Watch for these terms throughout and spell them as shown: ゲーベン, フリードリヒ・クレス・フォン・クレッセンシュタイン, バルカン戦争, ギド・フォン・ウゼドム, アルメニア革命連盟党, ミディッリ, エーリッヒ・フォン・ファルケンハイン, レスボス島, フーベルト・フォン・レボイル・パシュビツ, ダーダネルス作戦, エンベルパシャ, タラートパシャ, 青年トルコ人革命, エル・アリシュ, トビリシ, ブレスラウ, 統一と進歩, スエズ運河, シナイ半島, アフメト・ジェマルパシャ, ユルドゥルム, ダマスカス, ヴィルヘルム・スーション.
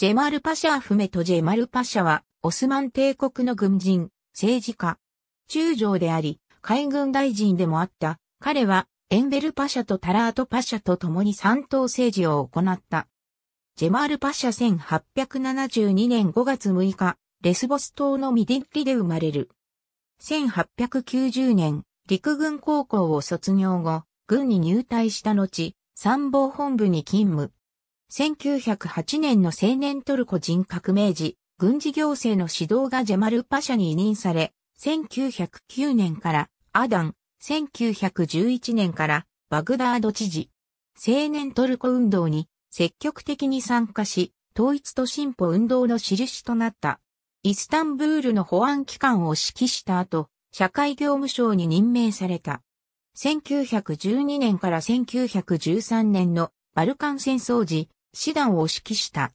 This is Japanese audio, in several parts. ジェマルパシャ・アフメト・ジェマルパシャは、オスマン帝国の軍人、政治家、中将であり、海軍大臣でもあった。彼は、エンベルパシャとタラートパシャと共に三党政治を行った。ジェマルパシャ1872年5月6日、レスボス島のミディッリで生まれる。1890年、陸軍高校を卒業後、軍に入隊した後、参謀本部に勤務。1908年の青年トルコ人革命時、軍事行政の指導がジェマルパシャに委任され、1909年からアダン、1911年からバグダード知事。青年トルコ運動に積極的に参加し、統一と進歩運動の印となった。イスタンブールの保安機関を指揮した後、社会業務省に任命された。1912年から1913年のバルカン戦争時、師団を指揮した。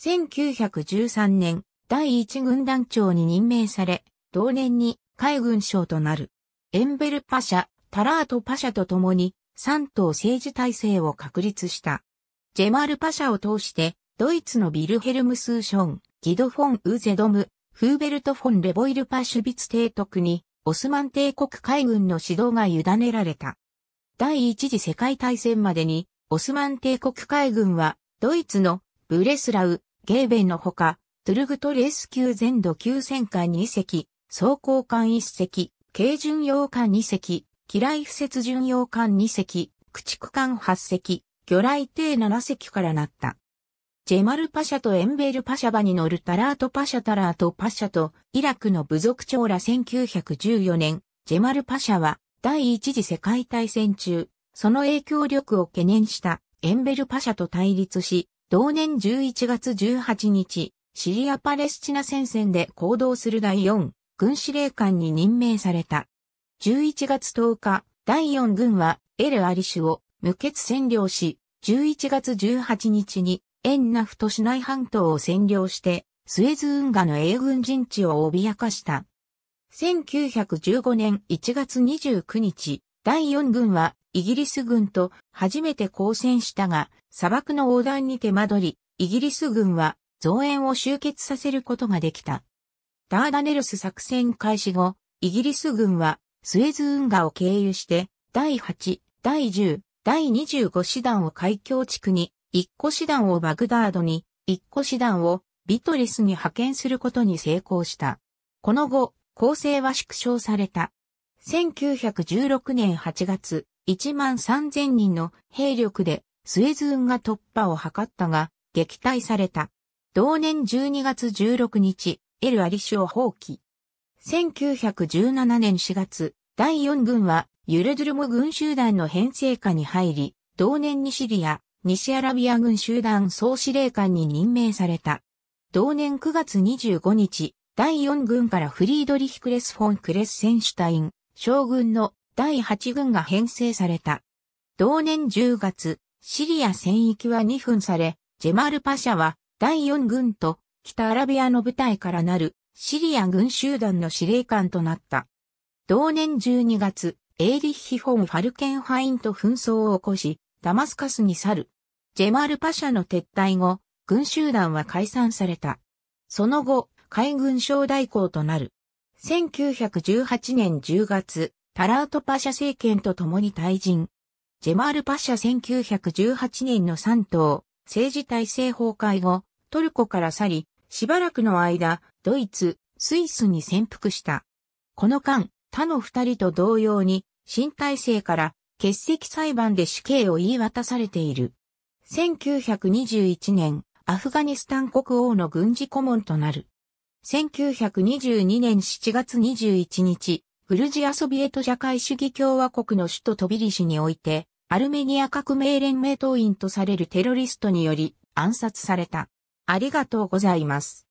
1913年、第1軍団長に任命され、同年に海軍省となる。エンベルパシャ、タラートパシャと共に三党政治体制を確立した。ジェマルパシャを通して、ドイツのヴィルヘルム・スーション、ギド・フォン・ウゼドム、フーベルト・フォン・レボイル・パシュビツ提督に、オスマン帝国海軍の指導が委ねられた。第一次世界大戦までに、オスマン帝国海軍は、ドイツのブレスラウ、ゲーベンのほか、トゥルグトレスキュー全土級戦艦2隻、装甲艦1隻、軽巡洋艦2隻、機雷敷設巡洋艦2隻、駆逐艦8隻、魚雷艇7隻からなった。ジェマルパシャとエンベルパシャ馬に乗るタラートパシャとイラクの部族長ら。1914年、ジェマルパシャは第一次世界大戦中、その影響力を懸念したエンベルパシャと対立し、同年11月18日、シリア・パレスチナ戦線で行動する第4軍司令官に任命された。11月10日、第4軍はエル・アリシュを無血占領し、11月18日に沿ナフトシナイ半島を占領して、スエズ運河の英軍陣地を脅かした。1915年1月29日、第4軍はイギリス軍と初めて交戦したが、砂漠の横断に手間取り、イギリス軍は増援を集結させることができた。ダーダネルス作戦開始後、イギリス軍はスエズ運河を経由して、第8、第10、第25師団を海峡地区に、1個師団をバグダードに、1個師団をビトリスに派遣することに成功した。この後、攻勢は縮小された。1916年8月、1万3000人の兵力でスエズ運河突破を図ったが、撃退された。同年12月16日、エル・アリシュを放棄。1917年4月、第4軍はユルドゥルム軍集団の編成下に入り、同年にシリア、西アラビア軍集団総司令官に任命された。同年9月25日、第4軍からフリードリヒ・クレス・フォン・クレッセンシュタイン、将軍の第8軍が編成された。同年10月、シリア戦域は2分され、ジェマルパシャは第4軍と北アラビアの部隊からなるシリア軍集団の司令官となった。同年12月、エーリッヒ・フォン・ファルケンハインと紛争を起こし、ダマスカスに去る。ジェマルパシャの撤退後、軍集団は解散された。その後、海軍省代行となる。1918年10月、タラートパシャ政権と共に退陣。ジェマルパシャ1918年の3党、政治体制崩壊後、トルコから去り、しばらくの間、ドイツ、スイスに潜伏した。この間、他の二人と同様に、新体制から、欠席裁判で死刑を言い渡されている。1921年、アフガニスタン国王の軍事顧問となる。1922年7月21日、グルジアソビエト社会主義共和国の首都トビリシにおいて、アルメニア革命連盟党員とされるテロリストにより暗殺された。ありがとうございます。